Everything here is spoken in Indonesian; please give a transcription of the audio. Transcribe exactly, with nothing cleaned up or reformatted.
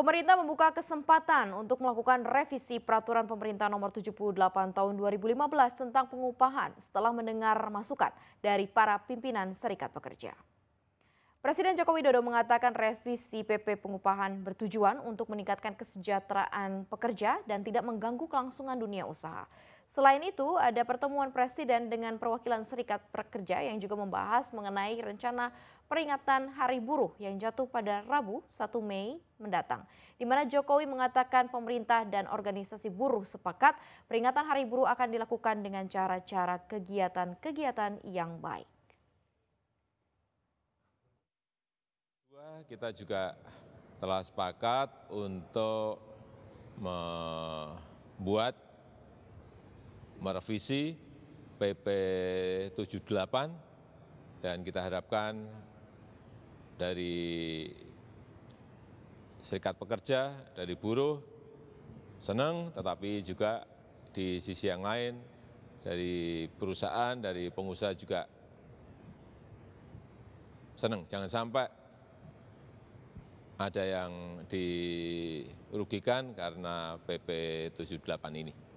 Pemerintah membuka kesempatan untuk melakukan revisi Peraturan Pemerintah Nomor tujuh puluh delapan Tahun dua ribu lima belas tentang pengupahan setelah mendengar masukan dari para pimpinan serikat pekerja. Presiden Joko Widodo mengatakan revisi P P Pengupahan bertujuan untuk meningkatkan kesejahteraan pekerja dan tidak mengganggu kelangsungan dunia usaha. Selain itu, ada pertemuan Presiden dengan perwakilan serikat pekerja yang juga membahas mengenai rencana peringatan Hari Buruh yang jatuh pada Rabu satu Mei mendatang. Di mana Jokowi mengatakan pemerintah dan organisasi buruh sepakat peringatan Hari Buruh akan dilakukan dengan cara-cara kegiatan-kegiatan yang baik. Kita juga telah sepakat untuk membuat merevisi P P tujuh puluh delapan dan kita harapkan dari serikat pekerja, dari buruh senang, tetapi juga di sisi yang lain dari perusahaan, dari pengusaha juga senang. Jangan sampai ada yang dirugikan karena P P tujuh puluh delapan ini.